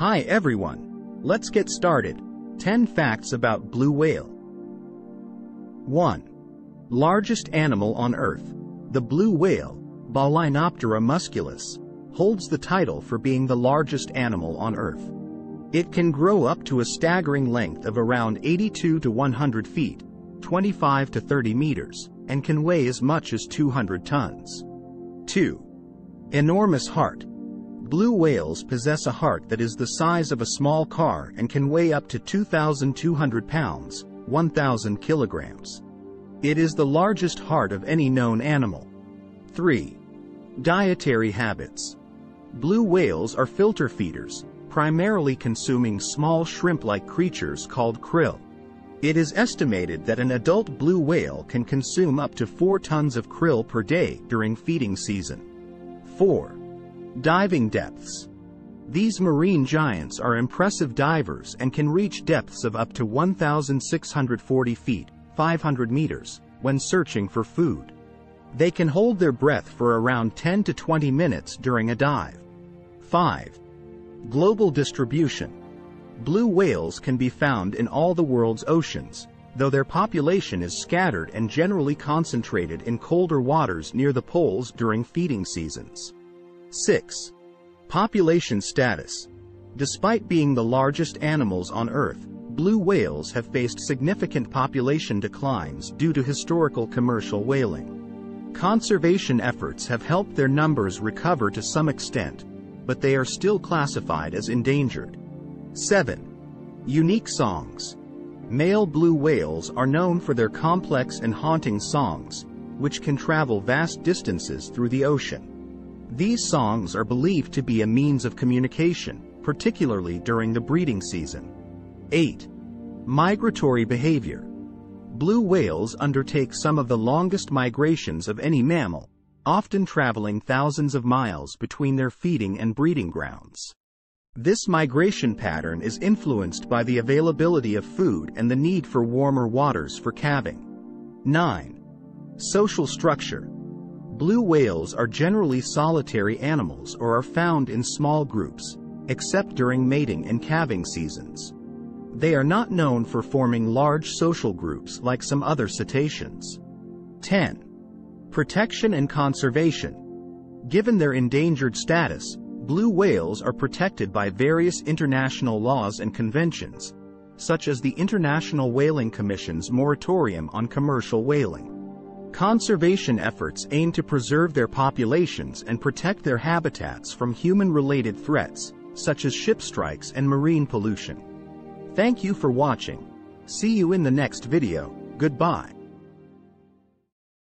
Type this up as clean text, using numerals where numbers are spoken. Hi everyone, let's get started. 10 facts about blue whale. 1. Largest animal on Earth. The blue whale, Balaenoptera musculus, holds the title for being the largest animal on Earth. It can grow up to a staggering length of around 82 to 100 feet, 25 to 30 meters, and can weigh as much as 200 tons. 2. Enormous heart. Blue whales possess a heart that is the size of a small car and can weigh up to 2,200 pounds, 1,000 kilograms. It is the largest heart of any known animal. 3. Dietary habits. Blue whales are filter feeders, primarily consuming small shrimp-like creatures called krill. It is estimated that an adult blue whale can consume up to 4 tons of krill per day during feeding season. 4. Diving depths. These marine giants are impressive divers and can reach depths of up to 1,640 feet, 500 meters, when searching for food. They can hold their breath for around 10 to 20 minutes during a dive. 5. Global distribution. Blue whales can be found in all the world's oceans, though their population is scattered and generally concentrated in colder waters near the poles during feeding seasons. 6. Population status. Despite being the largest animals on Earth, blue whales have faced significant population declines due to historical commercial whaling. Conservation efforts have helped their numbers recover to some extent, but they are still classified as endangered. 7. Unique songs. Male blue whales are known for their complex and haunting songs, which can travel vast distances through the ocean. These songs are believed to be a means of communication, particularly during the breeding season. 8. Migratory behavior. Blue whales undertake some of the longest migrations of any mammal, often traveling thousands of miles between their feeding and breeding grounds. This migration pattern is influenced by the availability of food and the need for warmer waters for calving. 9. Social structure. Blue whales are generally solitary animals or are found in small groups, except during mating and calving seasons. They are not known for forming large social groups like some other cetaceans. 10. Protection and conservation. Given their endangered status, blue whales are protected by various international laws and conventions, such as the International Whaling Commission's moratorium on commercial whaling. Conservation efforts aim to preserve their populations and protect their habitats from human-related threats, such as ship strikes and marine pollution. Thank you for watching. See you in the next video. Goodbye.